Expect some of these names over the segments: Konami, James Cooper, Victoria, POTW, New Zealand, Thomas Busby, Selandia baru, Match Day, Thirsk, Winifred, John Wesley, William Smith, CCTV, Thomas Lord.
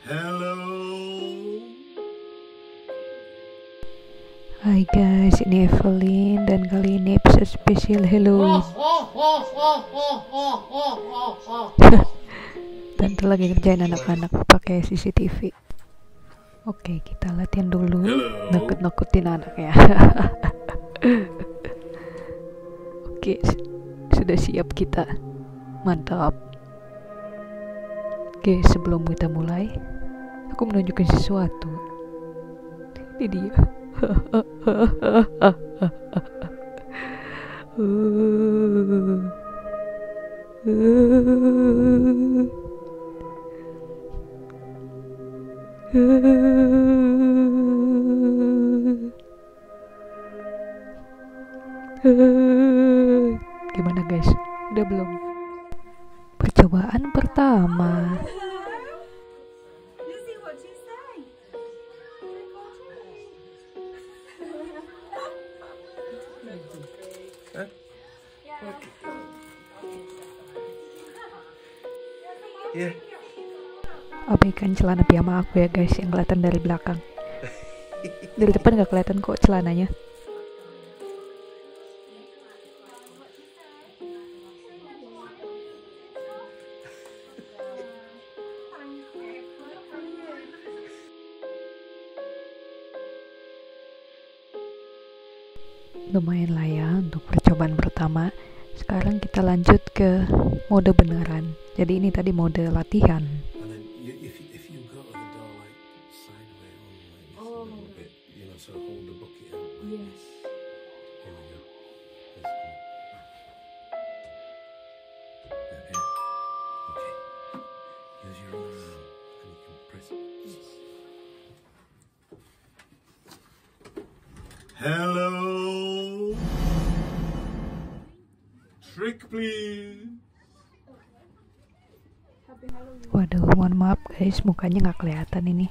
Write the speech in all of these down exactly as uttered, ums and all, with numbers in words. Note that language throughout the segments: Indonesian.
Hello. Hai guys, ini Evelyn dan kali ini episode spesial Halloween. Tante lagi ngerjain anak-anak pakai C C T V. Oke, kita latihan dulu nakut-nakutin anak ya. Oke, sudah siap kita. Mantap. Oke, sebelum kita mulai, aku menunjukkan sesuatu. Ini dia. Gimana guys? Udah belum? Percobaan pertama. Yeah. Abaikan celana piyama aku ya guys, yang kelihatan dari belakang. Dari depan gak kelihatan kok celananya. Lumayan lah ya untuk percobaan pertama. Sekarang kita lanjut ke mode beneran. Jadi ini tadi mode latihan. Hello. Trick please. Waduh, mohon maaf guys, mukanya nggak kelihatan ini.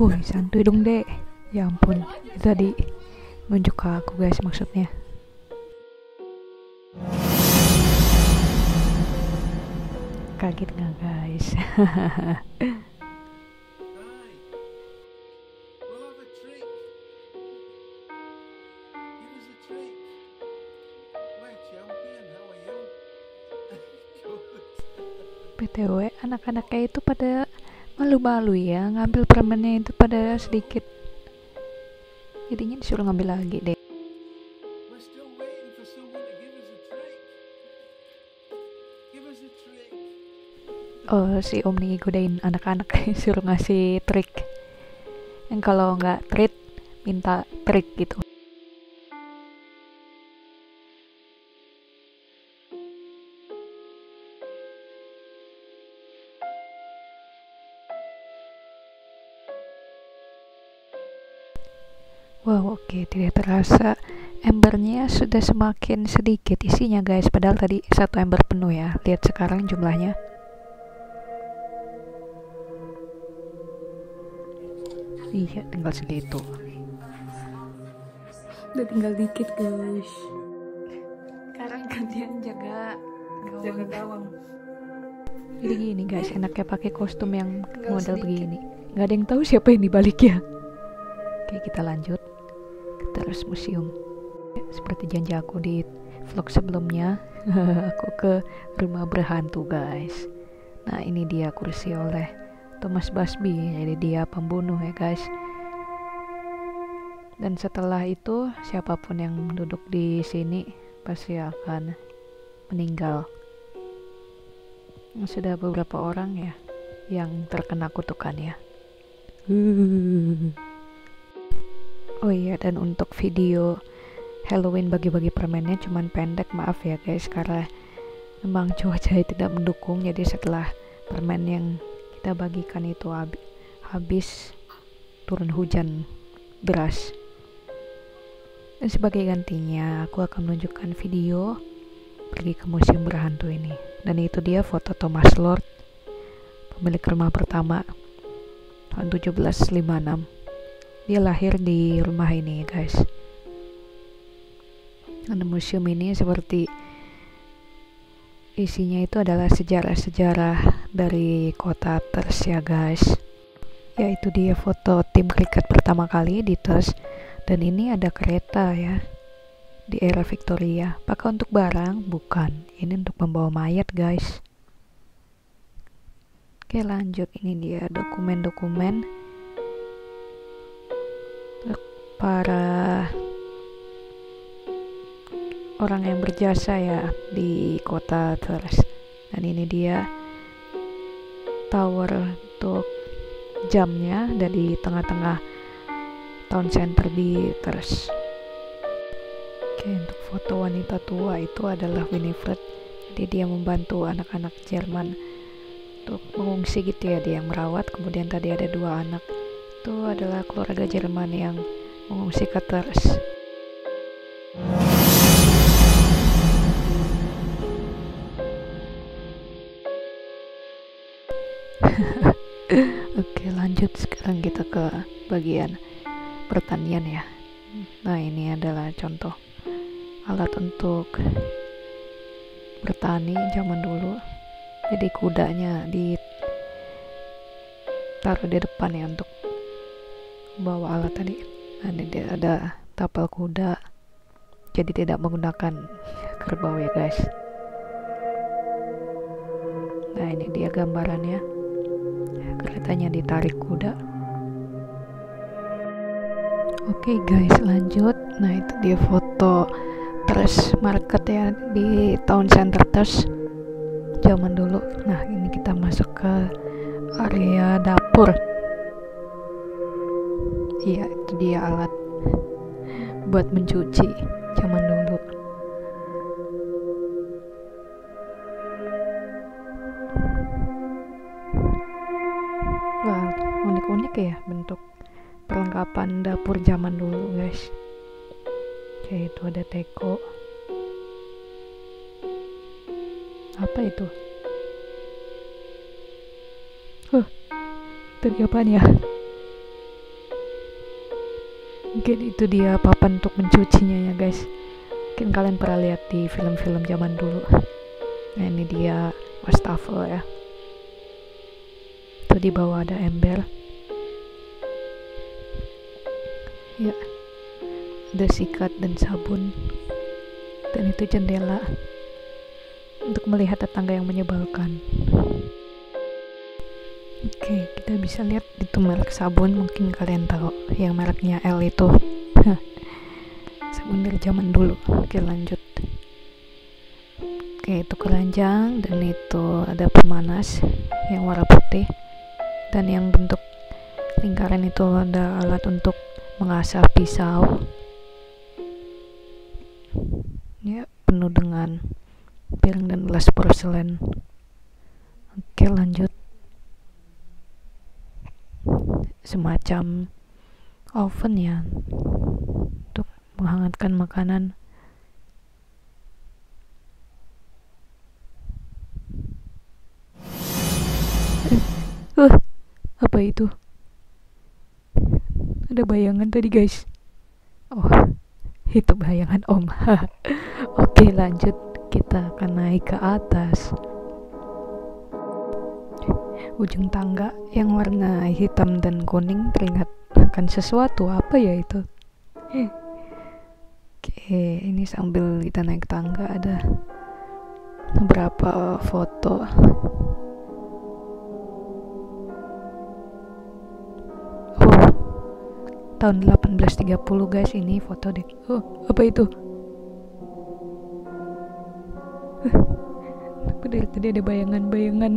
Woi, santuy dong dek. Ya ampun, itu tadi nunjuk ke aku guys maksudnya. Kaget nggak guys? B T W anak-anaknya itu pada malu-malu ya, ngambil permennya itu pada sedikit, jadinya disuruh ngambil lagi deh. Oh, si Om nih godain anak-anak suruh ngasih trik yang kalau nggak treat minta trik gitu. Wow, oke, tidak terasa embernya sudah semakin sedikit isinya guys, padahal tadi satu ember penuh ya. Lihat sekarang jumlahnya. Iya, tinggal segitu. Udah tinggal dikit guys. Sekarang gantian jaga gawang. Jaga gawang. Jadi gini guys, enaknya pakai kostum yang tinggal model sedikit. Begini. Gak ada yang tahu siapa yang dibaliknya. Oke, kita lanjut. Terus museum seperti janji aku di vlog sebelumnya. Aku ke rumah berhantu guys. Nah, ini dia kursi oleh Thomas Busby, jadi dia pembunuh ya guys. Dan setelah itu siapapun yang duduk di sini pasti akan meninggal. Sudah beberapa orang ya yang terkena kutukan ya. Oh iya, dan untuk video Halloween bagi-bagi permennya cuman pendek, maaf ya guys, karena memang cuaca tidak mendukung. Jadi setelah permen yang kita bagikan itu habis, habis turun hujan deras. Dan sebagai gantinya aku akan menunjukkan video pergi ke museum berhantu ini. Dan itu dia foto Thomas Lord, pemilik rumah pertama tahun tujuh belas lima puluh enam. Dia lahir di rumah ini guys. Dan museum ini seperti Isinya itu adalah sejarah-sejarah dari kota Thirsk ya guys. Yaitu dia foto tim kriket pertama kali di Thirsk. Dan ini ada kereta ya, di era Victoria. Apakah untuk barang? Bukan, ini untuk membawa mayat guys. Oke lanjut, ini dia dokumen-dokumen para orang yang berjasa ya di kota Thirsk. Dan ini dia tower untuk jamnya, dan di tengah-tengah town center di Thirsk. Oke, untuk foto wanita tua itu adalah Winifred. Jadi dia membantu anak-anak Jerman untuk mengungsi gitu ya, dia yang merawat. Kemudian tadi ada dua anak, itu adalah keluarga Jerman yang mengungsi ke Thirsk. Oke lanjut, sekarang kita ke bagian pertanian ya. Nah ini adalah contoh alat untuk bertani zaman dulu. Jadi kudanya ditaruh di depan ya untuk bawa alat tadi. Nah ini ada tapal kuda, jadi tidak menggunakan kerbau ya guys. Nah ini dia gambarannya, keretanya ditarik kuda. Oke guys lanjut. Nah itu dia foto Thirsk market ya, di town center Thirsk zaman dulu. Nah ini kita masuk ke area dapur. Iya itu dia alat buat mencuci zaman dulu. Unik ya bentuk perlengkapan dapur zaman dulu guys. Oke itu ada teko, apa itu? Huh, itu apaan ya? Mungkin itu dia papan untuk mencucinya ya guys. Mungkin kalian pernah lihat di film-film zaman dulu. Nah ini dia wastafel ya, itu di bawah ada ember. Ya, ada sikat dan sabun, dan itu jendela untuk melihat tetangga yang menyebalkan. Oke, kita bisa lihat itu merek sabun, mungkin kalian tahu yang mereknya L itu. Sabun dari zaman dulu. Oke lanjut. Oke itu keranjang, dan itu ada pemanas yang warna putih, dan yang bentuk lingkaran itu ada alat untuk mengasah pisau ya, penuh dengan piring dan gelas porselen. Oke lanjut, semacam oven ya untuk menghangatkan makanan. Uh, apa itu? Ada bayangan tadi guys. Oh itu bayangan om. Oke lanjut, kita akan naik ke atas. Ujung tangga yang warna hitam dan kuning teringat akan sesuatu, apa ya itu? Oke ini sambil kita naik tangga ada beberapa foto. Tahun delapan belas tiga puluh guys, ini foto deh. Oh, apa itu? Kenapa dari tadi ada bayangan-bayangan?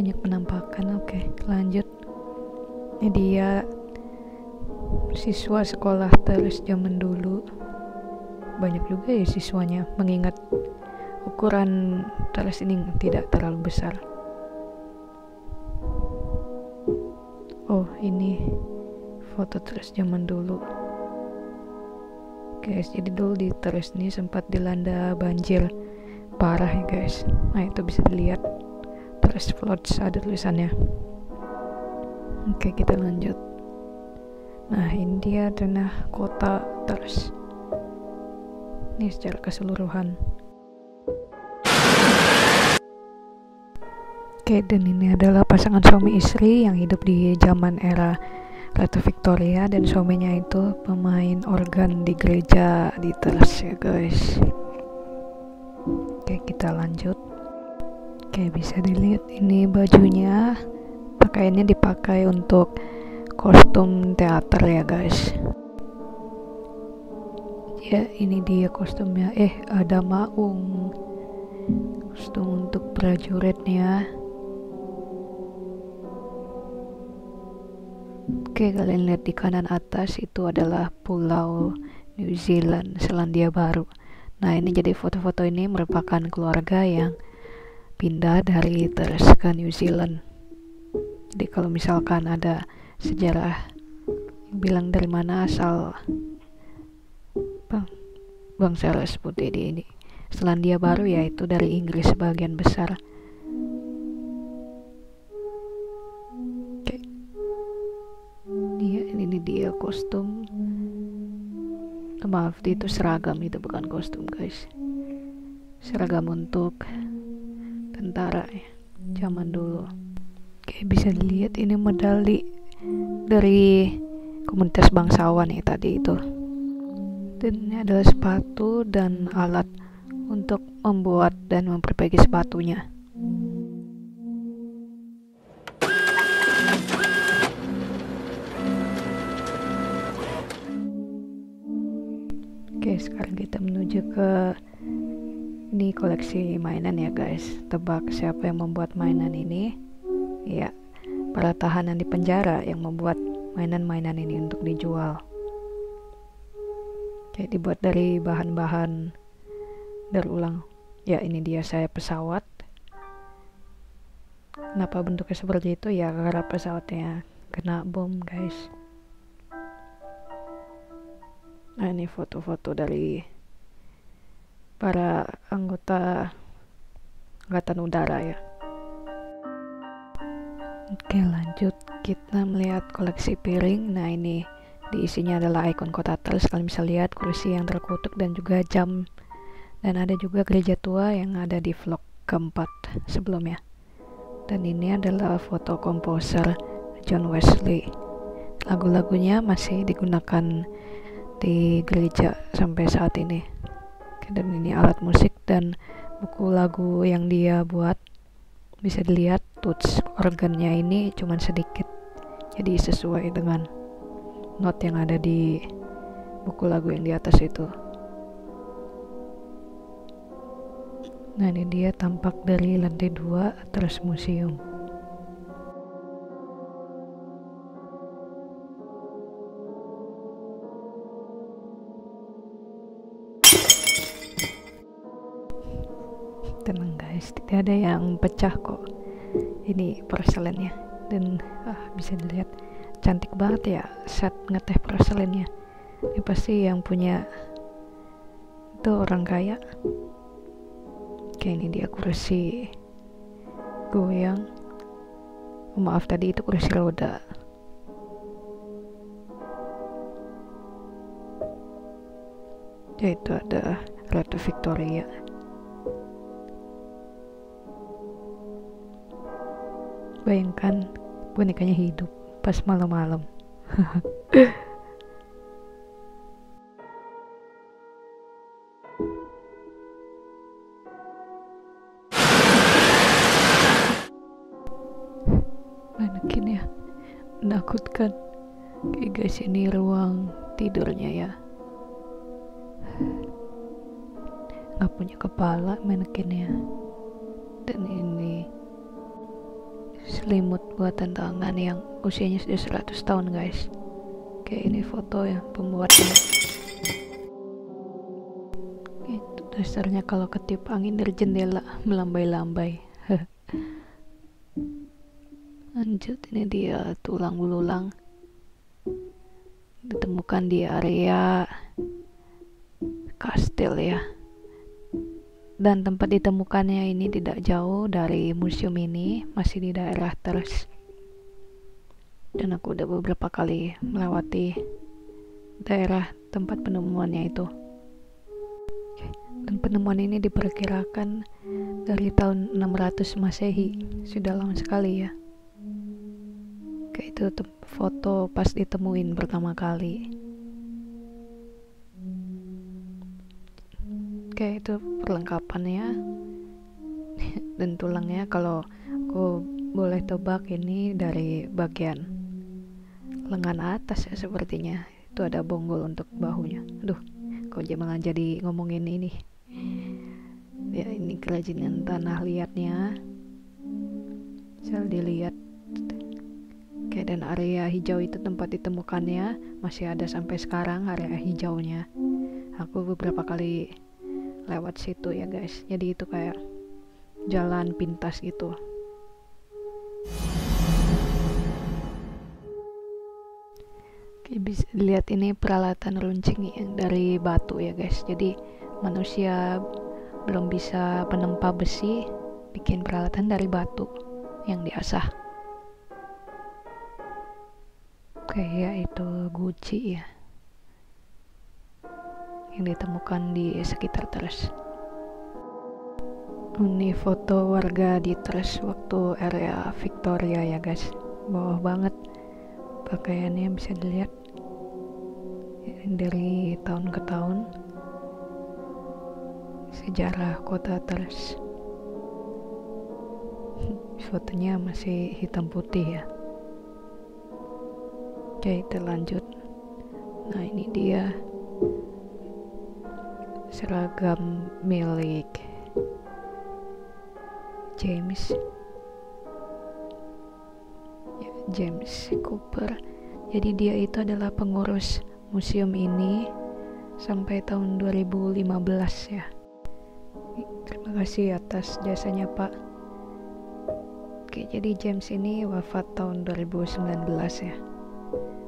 Banyak penampakan. Oke, lanjut. Ini dia siswa sekolah Thirsk zaman dulu. Banyak juga ya siswanya, mengingat ukuran Thirsk ini tidak terlalu besar. Oh ini foto Thirsk zaman dulu guys. Jadi dulu di Thirsk ini sempat dilanda banjir parah ya guys. Nah itu bisa dilihat, Thirsk floods ada tulisannya. Oke kita lanjut. Nah ini dia tanah kota Thirsk. ini secara keseluruhan. Oke, dan ini adalah pasangan suami istri yang hidup di zaman era Ratu Victoria, dan suaminya itu pemain organ di gereja di Thirsk ya guys. Oke, kita lanjut. Oke, bisa dilihat ini bajunya, pakaiannya dipakai untuk kostum teater ya guys. Ya, ini dia kostumnya. Eh, ada maung. Kostum untuk prajuritnya. Oke, kalian lihat di kanan atas itu adalah pulau New Zealand, Selandia Baru. Nah, ini jadi foto-foto ini merupakan keluarga yang pindah dari Thirsk ke New Zealand. Jadi kalau misalkan ada sejarah yang bilang dari mana asal bangsa ras putih di ini Selandia Baru, yaitu dari Inggris sebagian besar. Oke, dia ini dia kostum, maaf itu seragam, itu bukan kostum guys, seragam untuk tentara ya zaman dulu. Oke, bisa dilihat ini medali dari komunitas bangsawan ya tadi itu. Dan ini adalah sepatu dan alat untuk membuat dan memperbaiki sepatunya. Oke, sekarang kita menuju ke ini koleksi mainan ya guys. Tebak siapa yang membuat mainan ini? Ya, para tahanan di penjara yang membuat mainan-mainan ini untuk dijual. Kayak dibuat dari bahan-bahan darulang. Ya, ini dia sayap pesawat. Kenapa bentuknya seperti itu? Ya, karena pesawatnya kena bom guys. Nah, ini foto-foto dari para anggota angkatan udara ya. Oke, lanjut kita melihat koleksi piring. Nah, ini diisinya adalah ikon kota Thirsk. Kalian bisa lihat kursi yang terkutuk dan juga jam, dan ada juga gereja tua yang ada di vlog keempat sebelumnya. Dan ini adalah foto komposer John Wesley. Lagu-lagunya masih digunakan di gereja sampai saat ini. Dan ini alat musik dan buku lagu yang dia buat. Bisa dilihat tuts organnya ini cuman sedikit, jadi sesuai dengan not yang ada di buku lagu yang di atas itu. Nah, ini dia tampak dari lantai dua Thirsk Museum. Tenang guys, tidak ada yang pecah kok ini porselennya. Dan ah, bisa dilihat cantik banget ya set ngeteh porselennya. Ini pasti yang punya itu orang kaya. Oke, ini dia kursi goyang, oh, maaf tadi itu kursi roda. Yaitu ada Ratu Victoria. Bayangkan bonekanya hidup pas malam-malam. Manekin ya, menakutkan. Oke guys, ini ruang tidurnya ya. Nggak punya kepala manekinnya. Dan ini selimut buatan tangan yang usianya sudah seratus tahun guys. Kayak ini foto yang pembuatnya. Itu dasarnya kalau ketip angin dari jendela melambai-lambai. Lanjut, ini dia tulang belulang. Ditemukan di area kastil ya. Dan tempat ditemukannya ini tidak jauh dari museum ini, masih di daerah Thirsk. Dan aku udah beberapa kali melewati daerah tempat penemuannya itu. Dan penemuan ini diperkirakan dari tahun enam ratus Masehi. Sudah lama sekali ya. Kayak itu foto pas ditemuin pertama kali. Kayak itu perlengkapannya dan tulangnya. Kalau aku boleh tebak ini dari bagian lengan atas ya sepertinya. Itu ada bonggol untuk bahunya. Aduh, kok malah jadi ngomongin ini. Ya, ini kerajinan tanah liatnya. Misal dilihat kayak, dan area hijau itu tempat ditemukannya masih ada sampai sekarang area hijaunya. Aku beberapa kali lewat situ ya guys. Jadi itu kayak jalan pintas gitu. Oke, bisa dilihat ini peralatan runcing yang dari batu ya guys. Jadi manusia belum bisa menempa besi, bikin peralatan dari batu yang diasah. Kayak itu guci ya, yang ditemukan di sekitar Thirsk. Ini foto warga di Thirsk waktu area Victoria ya guys. Bawah banget pakaiannya, bisa dilihat dari tahun ke tahun sejarah kota Thirsk. Fotonya masih hitam putih ya. Oke, kita lanjut. Nah, ini dia seragam milik James ya, James Cooper. Jadi dia itu adalah pengurus museum ini sampai tahun dua ribu lima belas ya. Terima kasih atas jasanya, Pak. Oke, jadi James ini wafat tahun dua ribu sembilan belas ya.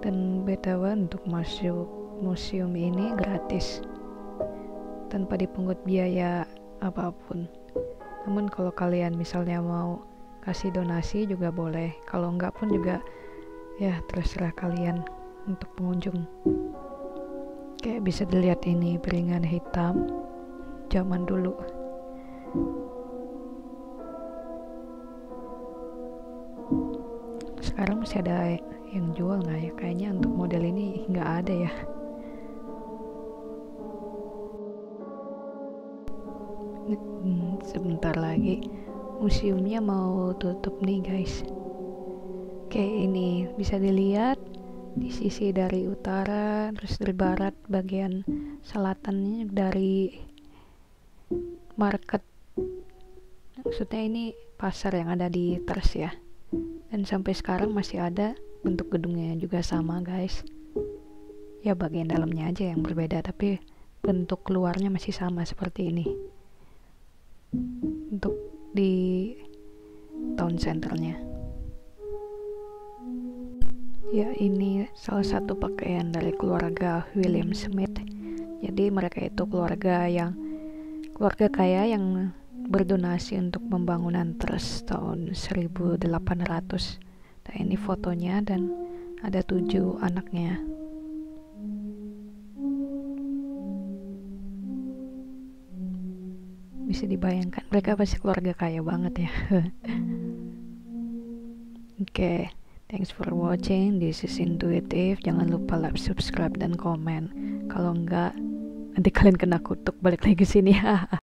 Dan B T W untuk masuk museum ini gratis tanpa dipungut biaya apapun. Namun kalau kalian misalnya mau kasih donasi juga boleh, kalau enggak pun juga ya terserah kalian untuk pengunjung. Kayak bisa dilihat ini piringan hitam zaman dulu. Sekarang masih ada yang jual nggak ya? Kayaknya untuk model ini nggak ada ya. Sebentar lagi museumnya mau tutup nih guys. Oke, ini bisa dilihat di sisi dari utara, terus dari barat bagian selatannya dari market. Maksudnya ini pasar yang ada di Thirsk ya. Dan sampai sekarang masih ada. Bentuk gedungnya juga sama guys. Ya bagian dalamnya aja yang berbeda, tapi bentuk luarnya masih sama seperti ini. Untuk di town centernya. Ya, ini salah satu pakaian dari keluarga William Smith. Jadi mereka itu keluarga yang keluarga kaya yang berdonasi untuk pembangunan Thirsk tahun seribu delapan ratus. Nah, ini fotonya dan ada tujuh anaknya. Bisa dibayangkan mereka pasti keluarga kaya banget ya. Oke, thanks for watching. This is Intuitive. Jangan lupa like, subscribe, dan komen. Kalau enggak nanti kalian kena kutuk balik lagi ke sini ya.